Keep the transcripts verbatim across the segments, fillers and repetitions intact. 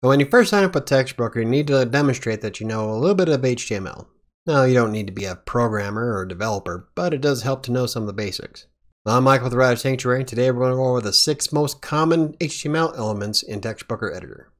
But when you first sign up with TextBroker, you need to demonstrate that you know a little bit of H T M L. Now, you don't need to be a programmer or developer, but it does help to know some of the basics. I'm Michael with Writer Sanctuary, and today we're going to go over the six most common H T M L elements in TextBroker Editor.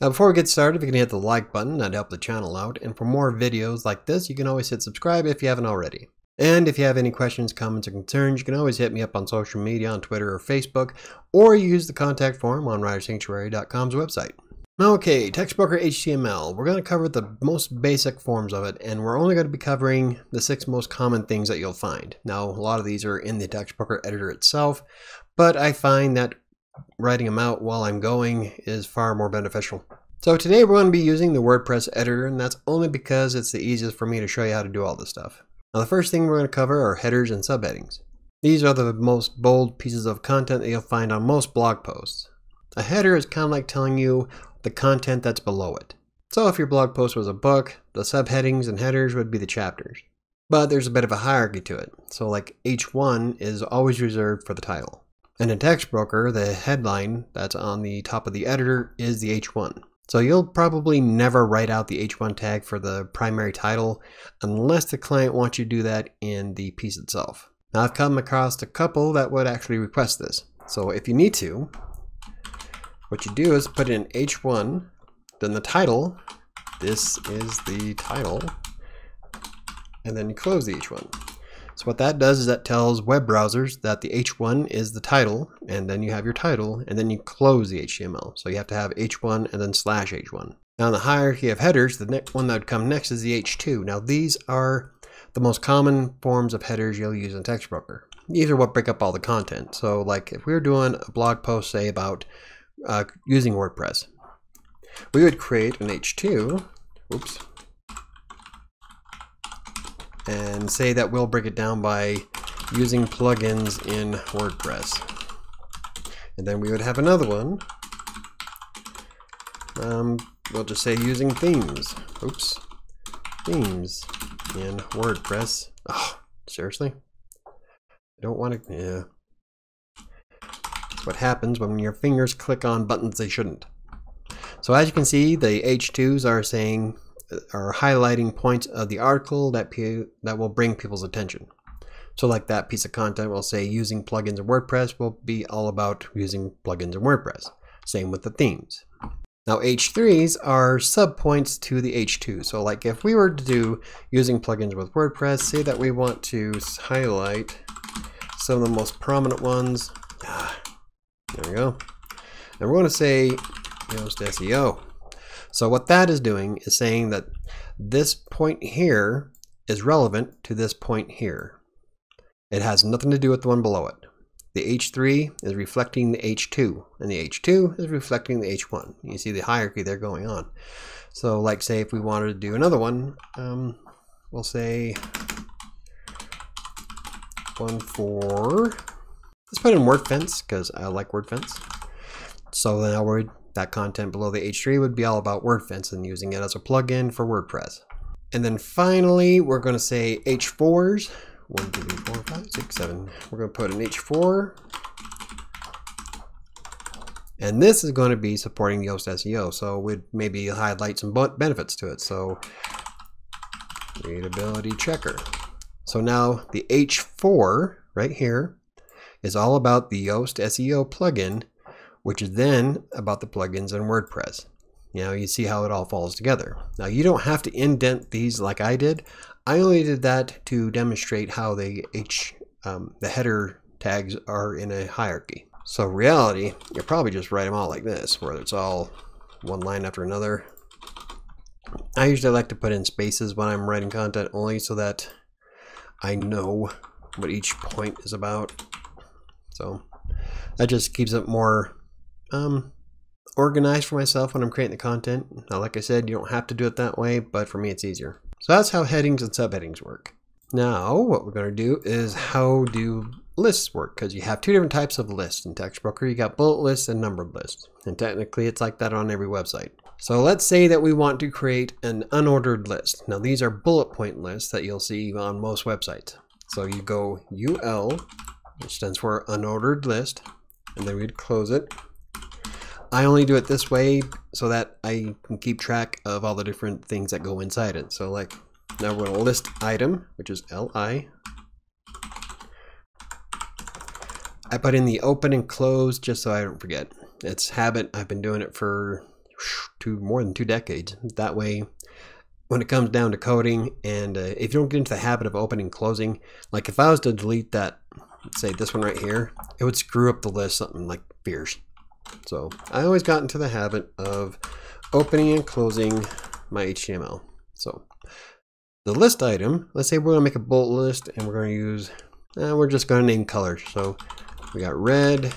Now, before we get started, if you can hit the like button, that'd help the channel out. And for more videos like this, you can always hit subscribe if you haven't already. And if you have any questions, comments, or concerns, you can always hit me up on social media on Twitter or Facebook, or use the contact form on writer sanctuary dot com's website. Okay, TextBroker H T M L. We're going to cover the most basic forms of it, and we're only going to be covering the six most common things that you'll find. Now, a lot of these are in the TextBroker editor itself, but I find that writing them out while I'm going is far more beneficial. So today we're going to be using the WordPress editor, and that's only because it's the easiest for me to show you how to do all this stuff. Now, the first thing we're going to cover are headers and subheadings. These are the most bold pieces of content that you'll find on most blog posts. A header is kind of like telling you the content that's below it. So if your blog post was a book, the subheadings and headers would be the chapters. But there's a bit of a hierarchy to it. So like H one is always reserved for the title. And in TextBroker, the headline that's on the top of the editor is the H one. So you'll probably never write out the H one tag for the primary title unless the client wants you to do that in the piece itself. Now, I've come across a couple that would actually request this. So if you need to, what you do is put in H one, then the title, this is the title, and then you close the H one. So what that does is that tells web browsers that the H one is the title, and then you have your title, and then you close the H T M L. So you have to have H one and then slash H one. Now, in the hierarchy of headers, the next one that would come next is the H two. Now, these are the most common forms of headers you'll use in TextBroker. These are what break up all the content. So like if we were doing a blog post, say about uh, using WordPress, we would create an H two, oops, and say that we'll break it down by using plugins in WordPress. And then we would have another one. Um, we'll just say using themes. Oops. Themes in WordPress. Oh, seriously? I don't want to, yeah. That's what happens when your fingers click on buttons they shouldn't. So as you can see, the H twos are saying are highlighting points of the article that that will bring people's attention. So like that piece of content will say using plugins in WordPress will be all about using plugins in WordPress. Same with the themes. Now, H threes are subpoints to the H two. So like if we were to do using plugins with WordPress, say that we want to highlight some of the most prominent ones. Ah, there we go. And we're going to say Yoast S E O. So what that is doing is saying that this point here is relevant to this point here. It has nothing to do with the one below it. The H three is reflecting the H two, and the H two is reflecting the H one. You see the hierarchy there going on. So like say if we wanted to do another one, um, we'll say one for, let's put in WordFence because I like WordFence. So then I'll read that content below the H three would be all about WordFence and using it as a plugin for WordPress. And then finally, we're going to say H fours. One, two, three, four, five, six, seven. We're going to put an H four. And this is going to be supporting Yoast S E O. So we'd maybe highlight some benefits to it. So readability checker. So now the H four right here is all about the Yoast S E O plugin, which is then about the plugins in WordPress. Now you see how it all falls together. Now you don't have to indent these like I did. I only did that to demonstrate how the H, um, the header tags are in a hierarchy. So in reality, you'll probably just write them all like this, where it's all one line after another. I usually like to put in spaces when I'm writing content only so that I know what each point is about. So that just keeps it more Um, organized for myself when I'm creating the content. Now, like I said, you don't have to do it that way, but for me, it's easier. So that's how headings and subheadings work. Now, what we're going to do is how do lists work? Because you have two different types of lists in TextBroker. You got bullet lists and numbered lists. And technically, it's like that on every website. So let's say that we want to create an unordered list. Now, these are bullet point lists that you'll see on most websites. So you go U L, which stands for unordered list, and then we'd close it. I only do it this way so that I can keep track of all the different things that go inside it. So like now we're going to list item, which is L I. I put in the open and close just so I don't forget. It's habit. I've been doing it for two, more than two decades. That way, when it comes down to coding, and uh, if you don't get into the habit of opening and closing, like if I was to delete that, say this one right here, it would screw up the list something like fierce. So I always got into the habit of opening and closing my H T M L. So the list item, let's say we're going to make a bullet list, and we're going to use, uh, we're just going to name colors. So we got red,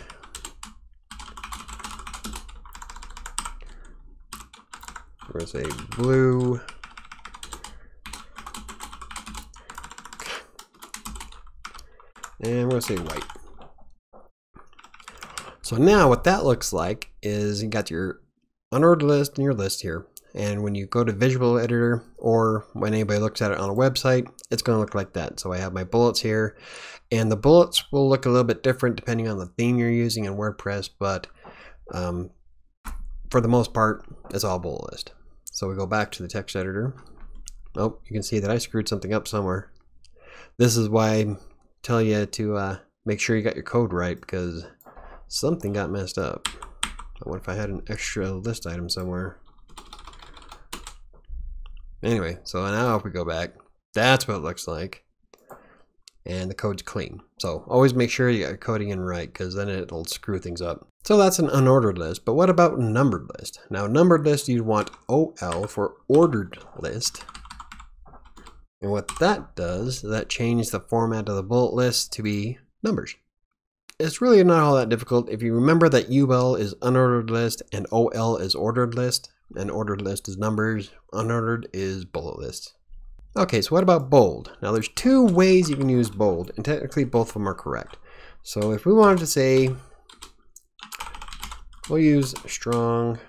we're going to say blue, and we're going to say white. So now what that looks like is you got your unordered list and your list here. And when you go to visual editor, or when anybody looks at it on a website, it's going to look like that. So I have my bullets here, and the bullets will look a little bit different depending on the theme you're using in WordPress. But um, for the most part, it's all bullet list. So we go back to the text editor. Oh, you can see that I screwed something up somewhere. This is why I tell you to uh, make sure you got your code right, because something got messed up. But what if I had an extra list item somewhere? Anyway, so now if we go back, that's what it looks like. And the code's clean. So always make sure you got your coding in right, because then it'll screw things up. So that's an unordered list. But what about numbered list? Now numbered list, you'd want O L for ordered list. And what that does, that changes the format of the bullet list to be numbers. It's really not all that difficult. If you remember that U L is unordered list and O L is ordered list, and ordered list is numbers, unordered is bullet list. Okay, so what about bold? Now there's two ways you can use bold, and technically both of them are correct. So if we wanted to say, we'll use strong,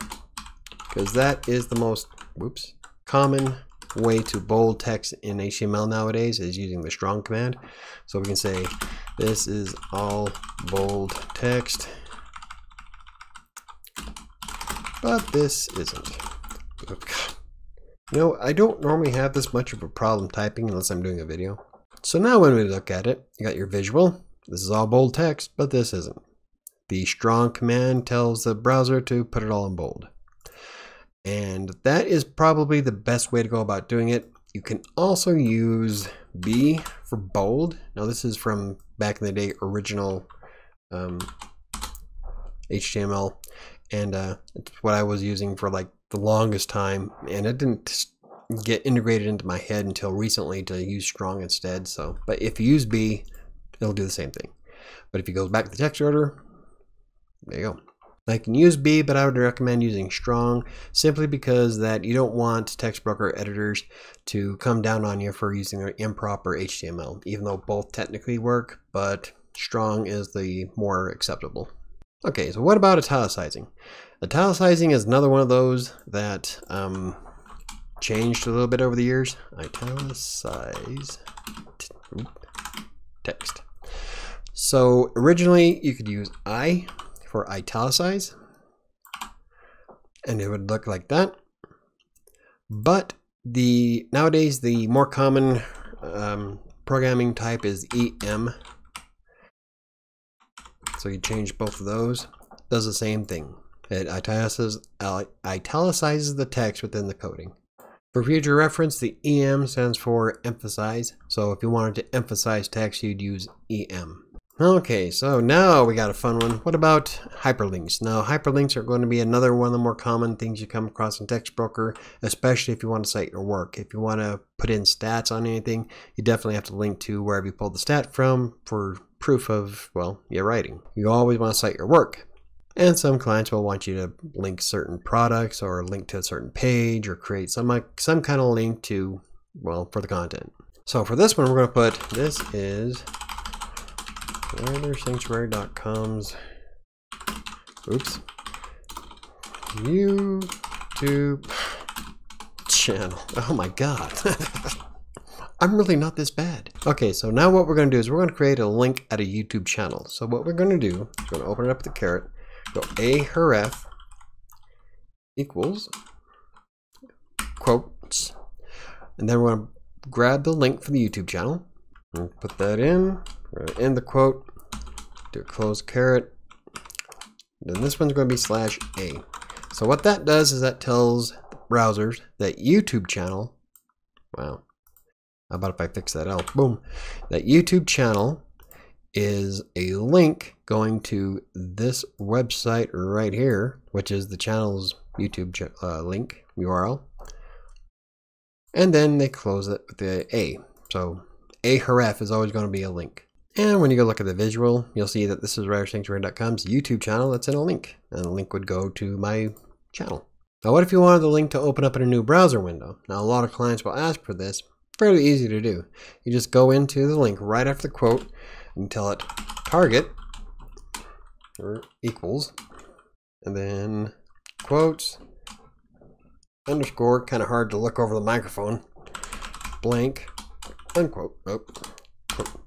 because that is the most, whoops, common way to bold text in H T M L nowadays is using the strong command. So we can say, this is all bold text, but this isn't. No, I don't normally have this much of a problem typing unless I'm doing a video. So now when we look at it, you got your visual. This is all bold text, but this isn't. The strong command tells the browser to put it all in bold. And that is probably the best way to go about doing it. You can also use B for bold. Now this is from back in the day, original um, H T M L. And uh, it's what I was using for like the longest time, and it didn't get integrated into my head until recently to use strong instead. So, but if you use B, it'll do the same thing. But if you go back to the text editor, there you go. I can use B, but I would recommend using strong simply because that you don't want TextBroker editors to come down on you for using their improper H T M L, even though both technically work, but strong is the more acceptable. Okay, so what about italicizing? Italicizing is another one of those that um, changed a little bit over the years. Italicize text. So originally you could use I for italicize, and it would look like that. But the nowadays the more common um, programming type is E M. So you change both of those, does the same thing. It italicizes, italicizes the text within the coding. For future reference, the E M stands for emphasize. So if you wanted to emphasize text, you'd use E M. Okay, so now we got a fun one. What about hyperlinks? Now hyperlinks are going to be another one of the more common things you come across in TextBroker, especially if you want to cite your work. If you want to put in stats on anything, you definitely have to link to wherever you pulled the stat from for proof of, well, your writing. You always want to cite your work. And some clients will want you to link certain products or link to a certain page or create some, some kind of link to, well, for the content. So for this one, we're going to put, this is writer sanctuary dot com's, oops, YouTube channel. Oh my God. I'm really not this bad. Okay, so now what we're going to do is we're going to create a link at a YouTube channel. So what we're going to do is we're going to open it up with the caret, go ahref equals quotes, and then we're going to grab the link from the YouTube channel and put that in. We're going to end the quote, do a close caret, then this one's going to be slash a. So what that does is that tells browsers that YouTube channel, wow, how about if I fix that out, boom, that YouTube channel is a link going to this website right here, which is the channel's YouTube uh, link U R L, and then they close it with the a. So ahref is always going to be a link. And when you go look at the visual, you'll see that this is writer sanctuary dot com's YouTube channel that's in a link, and the link would go to my channel. Now what if you wanted the link to open up in a new browser window? Now a lot of clients will ask for this. Fairly easy to do. You just go into the link right after the quote and tell it target or equals, and then quotes underscore, kind of hard to look over the microphone, blank, unquote. Oh, quote.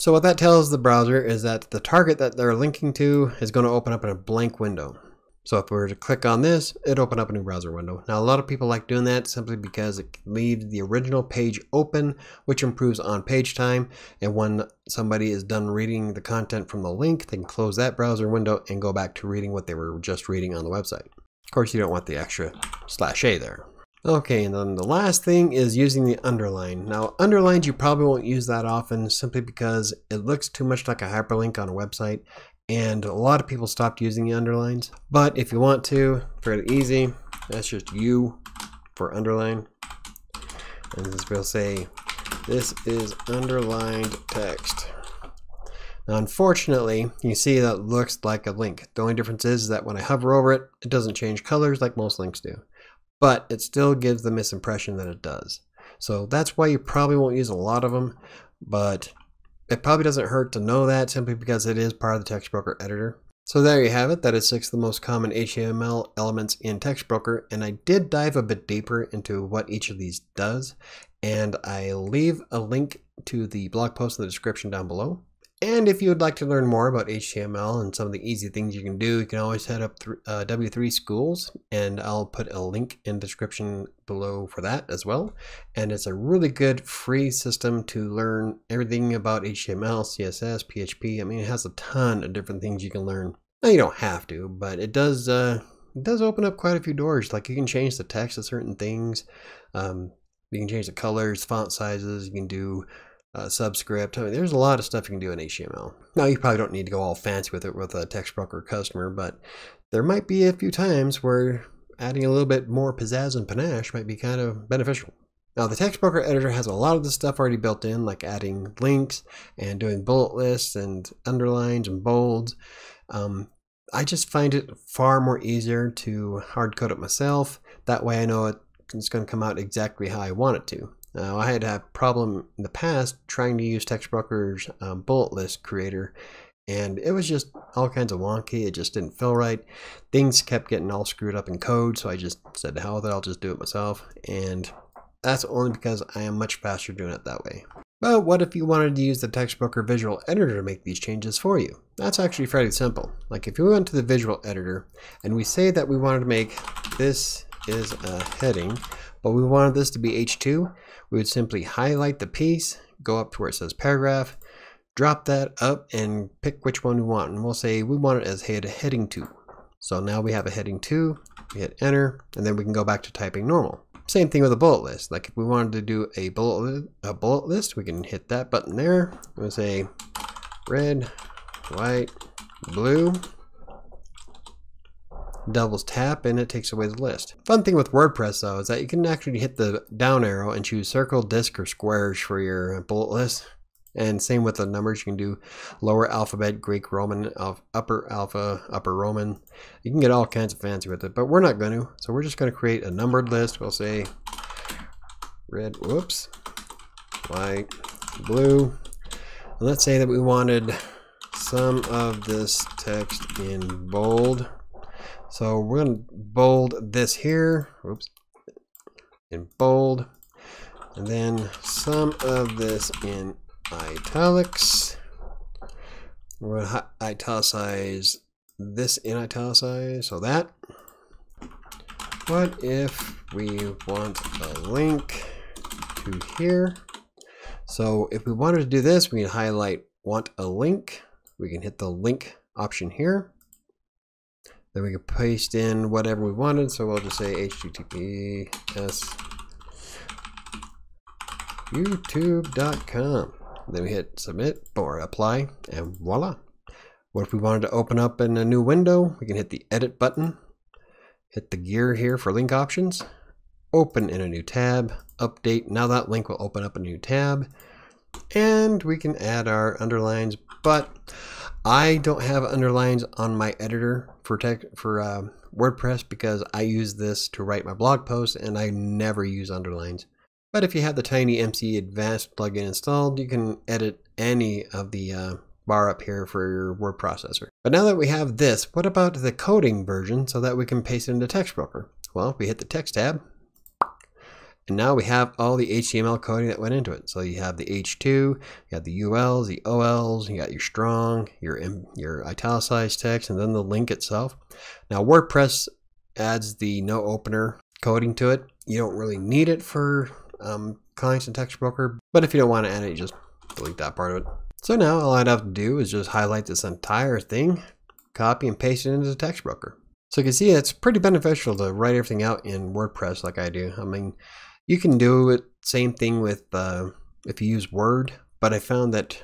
So what that tells the browser is that the target that they're linking to is going to open up in a blank window. So if we were to click on this, it'd open up a new browser window. Now a lot of people like doing that simply because it leaves the original page open, which improves on page time. And when somebody is done reading the content from the link, they can close that browser window and go back to reading what they were just reading on the website. Of course, you don't want the extra slash a there. Okay, and then the last thing is using the underline. Now underlines, you probably won't use that often simply because it looks too much like a hyperlink on a website. And a lot of people stopped using the underlines, but if you want to, pretty easy, that's just U for underline, and this will say this is underlined text. Now unfortunately, you see that looks like a link. The only difference is that when I hover over it, it doesn't change colors like most links do, but it still gives the misimpression that it does. So that's why you probably won't use a lot of them, but it probably doesn't hurt to know that simply because it is part of the TextBroker editor. So there you have it. That is six of the most common H T M L elements in TextBroker. And I did dive a bit deeper into what each of these does. And I leave a link to the blog post in the description down below. And if you would like to learn more about H T M L and some of the easy things you can do, you can always head up through uh, W three Schools, and I'll put a link in the description below for that as well. And it's a really good free system to learn everything about H T M L, C S S, P H P. I mean, it has a ton of different things you can learn. Now, you don't have to, but it does uh, it does open up quite a few doors. Like you can change the text of certain things. Um, you can change the colors, font sizes. You can do Uh, subscript. I mean, there's a lot of stuff you can do in H T M L. Now you probably don't need to go all fancy with it with a TextBroker customer, but there might be a few times where adding a little bit more pizzazz and panache might be kind of beneficial. Now the TextBroker editor has a lot of this stuff already built in, like adding links and doing bullet lists and underlines and bolds. Um, I just find it far more easier to hard code it myself. That way I know it's going to come out exactly how I want it to. Now, I had a problem in the past trying to use TextBroker's um, bullet list creator, and it was just all kinds of wonky. It just didn't feel right. Things kept getting all screwed up in code, so I just said, hell with it, I'll just do it myself. And that's only because I am much faster doing it that way. But what if you wanted to use the TextBroker visual editor to make these changes for you? That's actually fairly simple. Like if we went to the visual editor and we say that we wanted to make this is a heading, but we wanted this to be H two, we would simply highlight the piece, go up to where it says paragraph, drop that up and pick which one we want. And we'll say we want it as heading two. So now we have a heading two, we hit enter, and then we can go back to typing normal. Same thing with a bullet list. Like if we wanted to do a bullet, a bullet list, we can hit that button there. We'll say red, white, blue. Doubles tap and it takes away the list. Fun thing with WordPress though is that you can actually hit the down arrow and choose circle, disk, or squares for your bullet list. And same with the numbers, you can do lower alphabet, Greek, Roman, upper alpha, upper Roman. You can get all kinds of fancy with it, but we're not going to. So we're just going to create a numbered list. We'll say red, whoops, white, blue. And let's say that we wanted some of this text in bold. So we're going to bold this here, oops, in bold, And then some of this in italics. We're going to italicize this in italicize, so that. What if we want a link to here? So if we wanted to do this, we can highlight want a link. We can hit the link option here. Then we can paste in whatever we wanted. So we'll just say H T T P S YouTube dot com. Then we hit submit or apply, and voila. What if we wanted to open up in a new window? We can hit the edit button, hit the gear here for link options, open in a new tab, update. Now that link will open up a new tab, and we can add our underlines, but I don't have underlines on my editor for tech, for uh, WordPress, because I use this to write my blog posts and I never use underlines. But if you have the TinyMC Advanced plugin installed, you can edit any of the uh, bar up here for your word processor. But now that we have this, what about the coding version so that we can paste it into TextBroker? Well, we hit the text tab, and now we have all the H T M L coding that went into it. So you have the H two, you have the U Ls, the O Ls, you got your strong, your, your italicized text, and then the link itself. Now WordPress adds the no opener coding to it. You don't really need it for Um, clients and TextBroker, but if you don't want to add it, you just delete that part of it. So now all I'd have to do is just highlight this entire thing, copy and paste it into the TextBroker. So you can see it's pretty beneficial to write everything out in WordPress like I do. I mean, you can do it same thing with uh, if you use Word, but I found that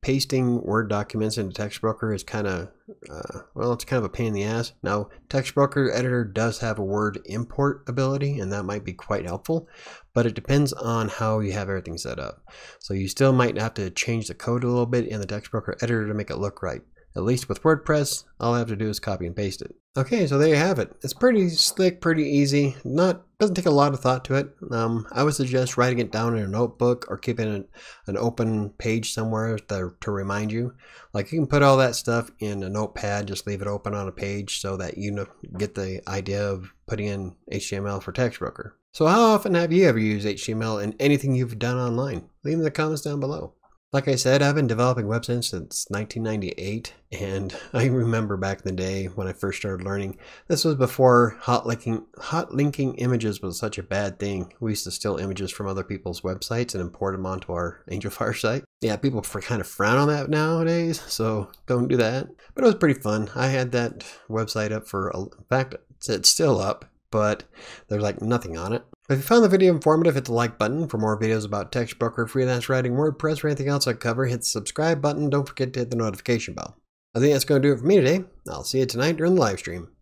pasting Word documents into TextBroker is kind of uh, well, it's kind of a pain in the ass. Now TextBroker Editor does have a Word import ability, and that might be quite helpful, but it depends on how you have everything set up. So you still might have to change the code a little bit in the TextBroker Editor to make it look right. At least with WordPress, all I have to do is copy and paste it. Okay, so there you have it. It's pretty slick, pretty easy. Not doesn't take a lot of thought to it. Um, I would suggest writing it down in a notebook or keeping an, an open page somewhere to, to remind you. Like you can put all that stuff in a notepad, just leave it open on a page so that you know, get the idea of putting in H T M L for TextBroker. So how often have you ever used H T M L in anything you've done online? Leave them in the comments down below. Like I said, I've been developing websites since nineteen ninety-eight, and I remember back in the day when I first started learning, this was before hot linking, hot linking images was such a bad thing. We used to steal images from other people's websites and import them onto our Angelfire site. Yeah, people kind of frown on that nowadays, so don't do that. But it was pretty fun. I had that website up for, in fact, it's still up, but there's like nothing on it. If you found the video informative, hit the like button. For more videos about TextBroker, freelance writing, WordPress, or anything else I cover, hit the subscribe button. Don't forget to hit the notification bell. I think that's going to do it for me today. I'll see you tonight during the live stream.